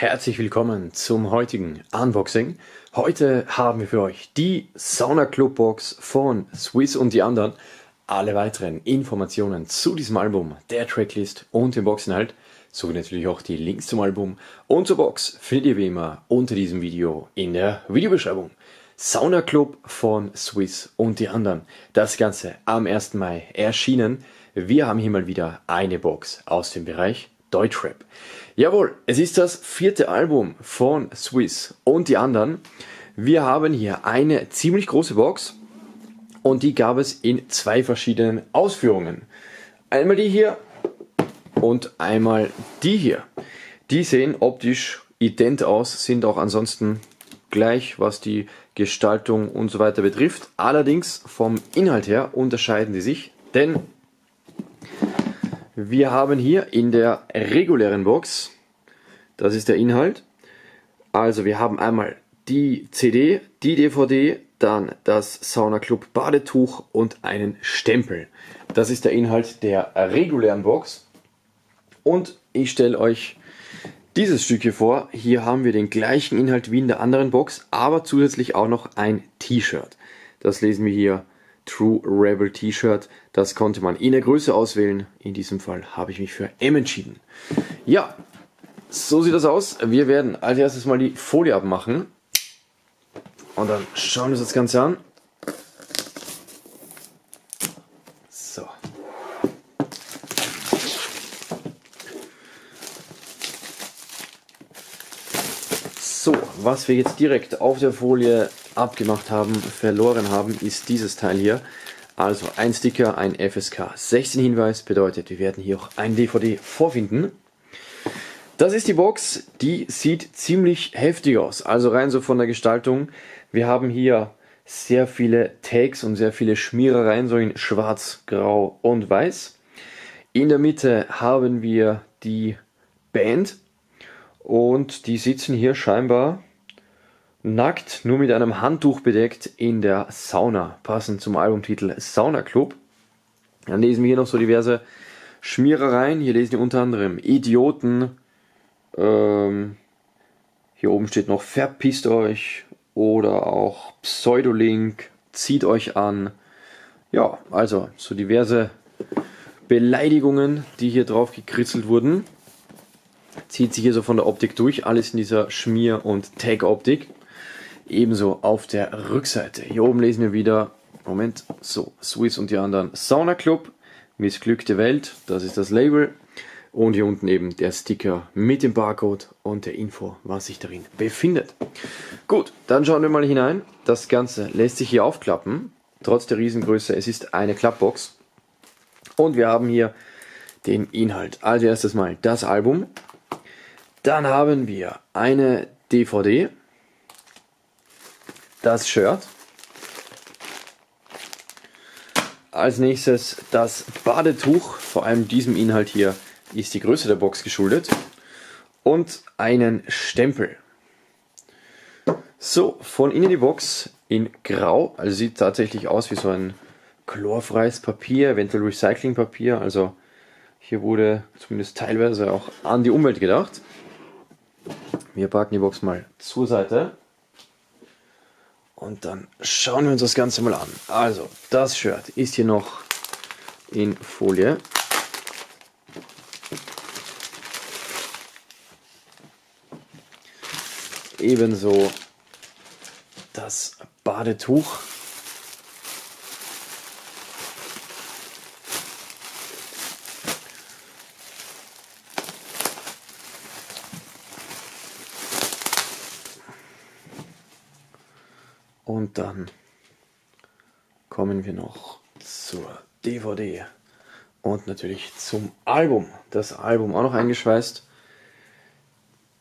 Herzlich willkommen zum heutigen Unboxing. Heute haben wir für euch die Saunaclub Box von Swiss und die Andern. Alle weiteren Informationen zu diesem Album, der Tracklist und dem Boxinhalt, sowie natürlich auch die Links zum Album und zur Box findet ihr wie immer unter diesem Video in der Videobeschreibung. Saunaclub von Swiss und die Andern. Das Ganze am 1. Mai erschienen. Wir haben hier mal wieder eine Box aus dem Bereich Deutschrap. Jawohl, es ist das 4. Album von Swiss und die Andern. Wir haben hier eine ziemlich große Box und die gab es in 2 verschiedenen Ausführungen. Einmal die hier und einmal die hier. Die sehen optisch ident aus, sind auch ansonsten gleich, was die Gestaltung und so weiter betrifft. Allerdings vom Inhalt her unterscheiden die sich, denn wir haben hier in der regulären Box, das ist der Inhalt, also wir haben einmal die CD, die DVD, dann das Saunaclub Badetuch und einen Stempel. Das ist der Inhalt der regulären Box und ich stelle euch dieses Stück hier vor. Hier haben wir den gleichen Inhalt wie in der anderen Box, aber zusätzlich auch noch ein T-Shirt. Das lesen wir hier. True Rebel T-Shirt, das konnte man in der Größe auswählen. In diesem Fall habe ich mich für M entschieden. Ja, so sieht das aus. Wir werden als erstes mal die Folie abmachen und dann schauen wir uns das Ganze an. So. So, was wir jetzt direkt auf der Folie abgemacht haben, verloren haben, ist dieses Teil hier. Also ein Sticker, ein FSK 16 Hinweis, bedeutet wir werden hier auch ein DVD vorfinden. Das ist die Box, die sieht ziemlich heftig aus, also rein so von der Gestaltung. Wir haben hier sehr viele Tags und sehr viele Schmierereien, so in schwarz, grau und weiß. In der Mitte haben wir die Band und die sitzen hier scheinbar nackt, nur mit einem Handtuch bedeckt in der Sauna, passend zum Albumtitel Saunaclub. Dann lesen wir hier noch so diverse Schmierereien. Hier lesen wir unter anderem Idioten. Hier oben steht noch verpisst euch oder auch Pseudolink, zieht euch an. Ja, also so diverse Beleidigungen, die hier drauf gekritzelt wurden. Zieht sich hier so von der Optik durch, alles in dieser Schmier- und Tag-Optik. Ebenso auf der Rückseite. Hier oben lesen wir wieder, Moment, so, Swiss und die Andern Saunaclub, Missglückte Welt, das ist das Label. Und hier unten eben der Sticker mit dem Barcode und der Info, was sich darin befindet. Gut, dann schauen wir mal hinein. Das Ganze lässt sich hier aufklappen, trotz der Riesengröße, es ist eine Klappbox. Und wir haben hier den Inhalt. Also erstes Mal das Album. Dann haben wir eine DVD. Das Shirt. Als nächstes das Badetuch. Vor allem diesem Inhalt hier ist die Größe der Box geschuldet. Und einen Stempel. So, von innen die Box in grau. Also sieht tatsächlich aus wie so ein chlorfreies Papier, eventuell Recyclingpapier. Also hier wurde zumindest teilweise auch an die Umwelt gedacht. Wir packen die Box mal zur Seite. Und dann schauen wir uns das Ganze mal an. Also, das Shirt ist hier noch in Folie. Ebenso das Badetuch. Und dann kommen wir noch zur DVD und natürlich zum Album. Das Album auch noch eingeschweißt.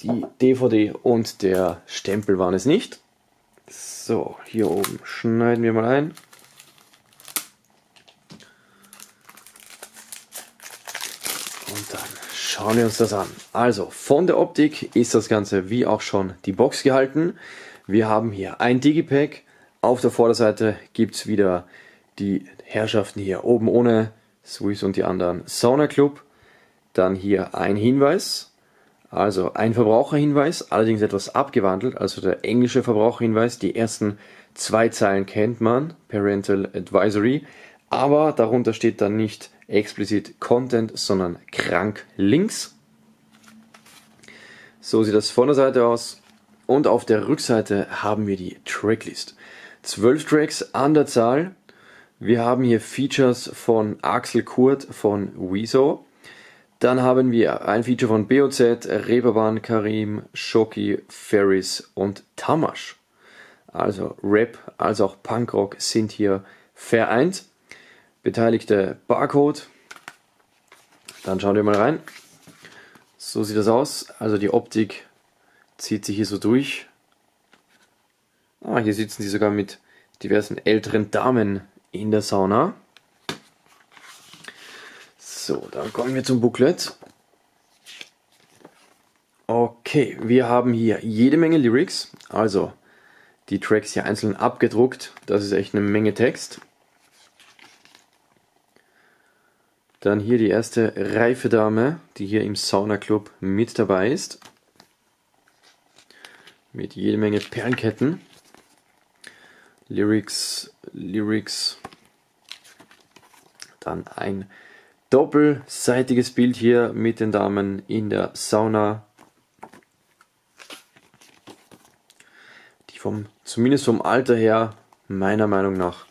Die DVD und der Stempel waren es nicht. So, hier oben schneiden wir mal ein. Und dann schauen wir uns das an. Also, von der Optik ist das Ganze wie auch schon die Box gehalten. Wir haben hier ein Digipack, auf der Vorderseite gibt es wieder die Herrschaften hier oben ohne, Swiss und die Andern Saunaclub, dann hier ein Hinweis, Also ein Verbraucherhinweis, allerdings etwas abgewandelt, also der englische Verbraucherhinweis. Die ersten 2 Zeilen kennt man, Parental Advisory, aber darunter steht dann nicht explizit Content, sondern krank Links. So sieht das von der Seite aus. Und auf der Rückseite haben wir die Tracklist. 12 Tracks an der Zahl. Wir haben hier Features von Axel Kurth von Wizo. Dann haben wir ein Feature von BOZ, Reeperbahn Kareem, Schoki, Ferris und Tamas. Also Rap als auch Punkrock sind hier vereint. Beteiligte Barcode. Dann schauen wir mal rein. So sieht das aus. Also die Optik zieht sich hier so durch. Ah, hier sitzen sie sogar mit diversen älteren Damen in der Sauna. So, dann kommen wir zum Booklet. Okay, wir haben hier jede Menge Lyrics, also die Tracks hier einzeln abgedruckt. Das ist echt eine Menge Text. Dann hier die erste reife Dame, die hier im Saunaclub mit dabei ist. Mit jede Menge Perlenketten. Lyrics. Dann ein doppelseitiges Bild hier mit den Damen in der Sauna, die zumindest vom Alter her meiner Meinung nach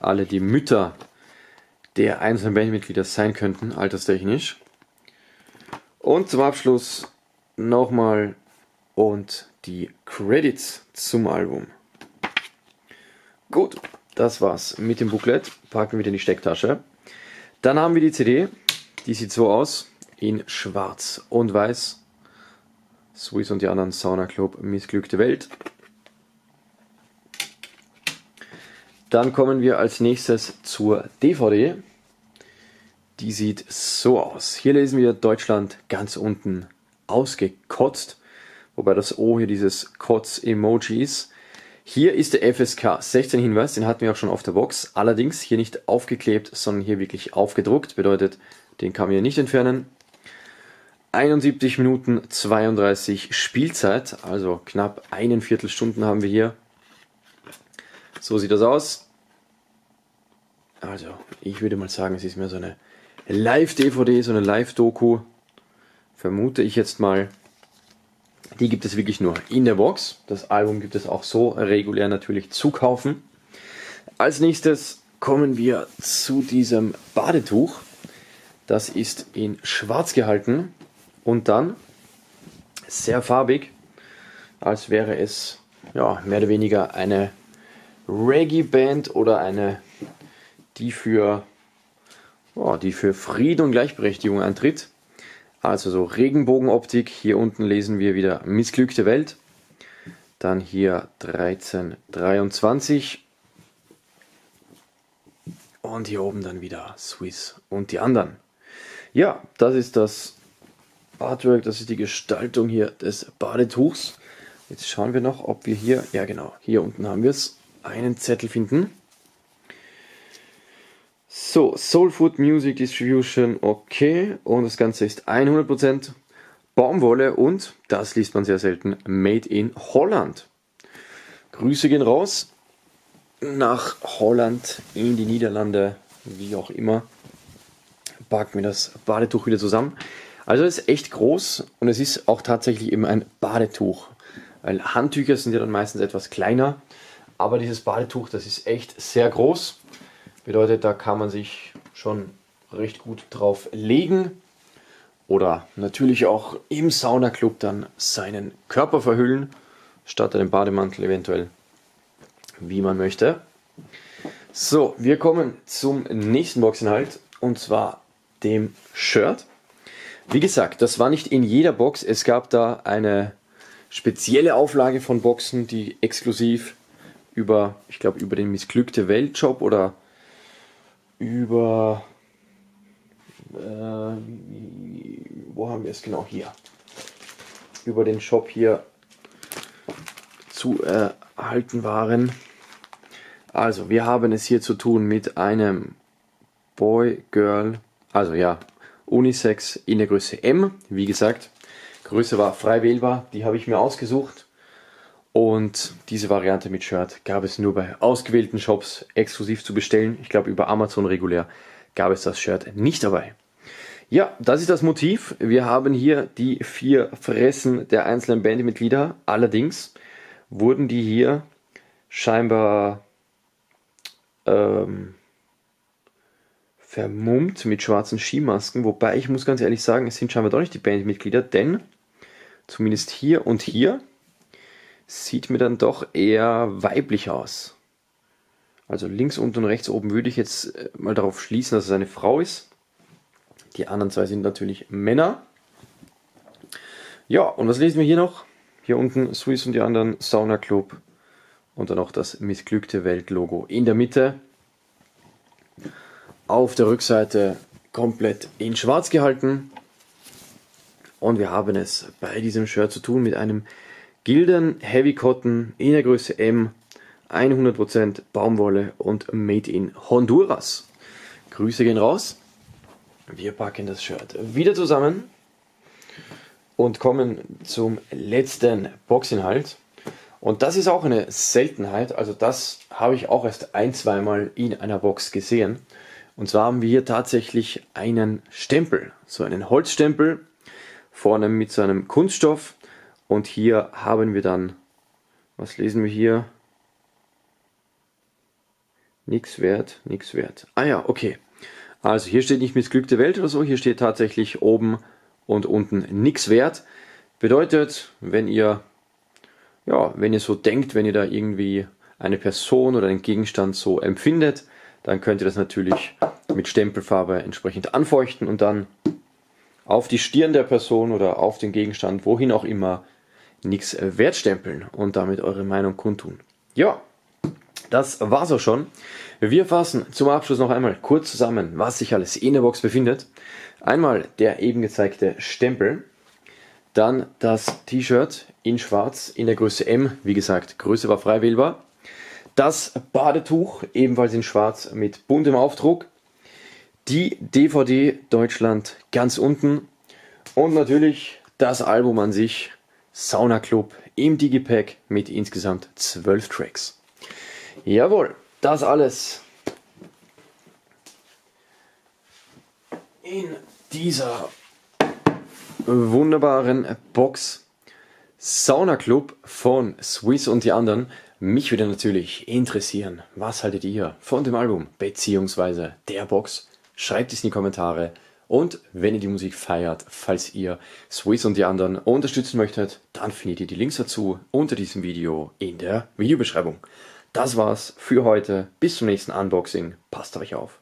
alle die Mütter der einzelnen Bandmitglieder sein könnten, alterstechnisch. Und zum Abschluss nochmal und die Credits zum Album. Gut, das war's mit dem Booklet. Packen wir in die Stecktasche. Dann haben wir die CD, die sieht so aus, in schwarz und weiß. Swiss und die anderen Saunaclub, Missglückte Welt. Dann kommen wir als nächstes zur DVD. Die sieht so aus. Hier lesen wir Deutschland ganz unten ausgekotzt. Wobei das O hier dieses Kotz-Emoji ist. Hier ist der FSK 16 Hinweis, den hatten wir auch schon auf der Box, allerdings hier nicht aufgeklebt, sondern hier wirklich aufgedruckt, bedeutet, den kann man hier nicht entfernen. 71 Minuten 32 Spielzeit, also knapp 1 Viertelstunden haben wir hier. So sieht das aus. Also ich würde mal sagen, es ist mehr so eine Live-DVD, so eine Live-Doku, vermute ich jetzt mal. Die gibt es wirklich nur in der Box. Das Album gibt es auch so regulär natürlich zu kaufen. Als nächstes kommen wir zu diesem Badetuch. Das ist in schwarz gehalten und dann sehr farbig, als wäre es ja, mehr oder weniger eine Reggae-Band oder eine, die für Frieden und Gleichberechtigung antritt. Also so Regenbogenoptik, hier unten lesen wir wieder Missglückte Welt. Dann hier 1323 und hier oben dann wieder Swiss und die anderen. Ja, das ist das Artwork, das ist die Gestaltung hier des Badetuchs. Jetzt schauen wir noch, ob wir hier, ja genau, hier unten haben wir es, einen Zettel finden. So, Soul Food Music Distribution, okay, und das Ganze ist 100% Baumwolle und, das liest man sehr selten, Made in Holland. Grüße gehen raus nach Holland, in die Niederlande, wie auch immer. Packen wir das Badetuch wieder zusammen. Also es ist echt groß und es ist auch tatsächlich eben ein Badetuch, weil Handtücher sind ja dann meistens etwas kleiner, aber dieses Badetuch, das ist echt sehr groß. Bedeutet, da kann man sich schon recht gut drauf legen oder natürlich auch im Saunaclub dann seinen Körper verhüllen, statt einem Bademantel eventuell, wie man möchte. So, wir kommen zum nächsten Boxinhalt und zwar dem Shirt. Wie gesagt, das war nicht in jeder Box, es gab da eine spezielle Auflage von Boxen, die exklusiv über, ich glaube, über den Missglückte Weltshop oder über, wo haben wir es genau hier, über den Shop hier zu erhalten waren. Also wir haben es hier zu tun mit einem Boy, Girl, also ja, Unisex in der Größe M, wie gesagt, Größe war frei wählbar, die habe ich mir ausgesucht. Und diese Variante mit Shirt gab es nur bei ausgewählten Shops exklusiv zu bestellen. Ich glaube, über Amazon regulär gab es das Shirt nicht dabei. Ja, das ist das Motiv. Wir haben hier die 4 Fressen der einzelnen Bandmitglieder. Allerdings wurden die hier scheinbar vermummt mit schwarzen Skimasken. Wobei, ich muss ganz ehrlich sagen, es sind scheinbar doch nicht die Bandmitglieder, denn zumindest hier und hier sieht mir dann doch eher weiblich aus. Also links unten und rechts oben würde ich jetzt mal darauf schließen, dass es eine Frau ist. Die anderen 2 sind natürlich Männer. Ja, und was lesen wir hier noch? Hier unten Swiss und die anderen, Saunaclub und dann noch das Missglückte Welt Logo in der Mitte. Auf der Rückseite komplett in schwarz gehalten. Und wir haben es bei diesem Shirt zu tun mit einem Gildan Heavy Cotton in der Größe M, 100% Baumwolle und made in Honduras. Grüße gehen raus. Wir packen das Shirt wieder zusammen und kommen zum letzten Boxinhalt. Und das ist auch eine Seltenheit, also das habe ich auch erst ein-, zweimal in einer Box gesehen. Und zwar haben wir hier tatsächlich einen Stempel, so einen Holzstempel, vorne mit so einem Kunststoff. Und hier haben wir dann, was lesen wir hier? Nix wert, nix wert. Ah ja, okay. Also hier steht nicht Missglückte Welt oder so, hier steht tatsächlich oben und unten nix wert. Bedeutet, wenn ihr, ja, wenn ihr so denkt, wenn ihr da irgendwie eine Person oder einen Gegenstand so empfindet, dann könnt ihr das natürlich mit Stempelfarbe entsprechend anfeuchten und dann auf die Stirn der Person oder auf den Gegenstand, wohin auch immer, nichts wertstempeln und damit eure Meinung kundtun. Ja, das war's auch schon. Wir fassen zum Abschluss noch einmal kurz zusammen, was sich alles in der Box befindet. Einmal der eben gezeigte Stempel, dann das T-Shirt in schwarz in der Größe M, wie gesagt, Größe war frei wählbar. Das Badetuch, ebenfalls in schwarz mit buntem Aufdruck. Die DVD Deutschland ganz unten. Und natürlich das Album an sich, Saunaclub im Digipack mit insgesamt 12 Tracks. Jawohl, das alles in dieser wunderbaren Box. Saunaclub von Swiss und die anderen. Mich würde natürlich interessieren, was haltet ihr von dem Album bzw. der Box? Schreibt es in die Kommentare. Und wenn ihr die Musik feiert, falls ihr Swiss und die anderen unterstützen möchtet, dann findet ihr die Links dazu unter diesem Video in der Videobeschreibung. Das war's für heute. Bis zum nächsten Unboxing. Passt auf euch auf.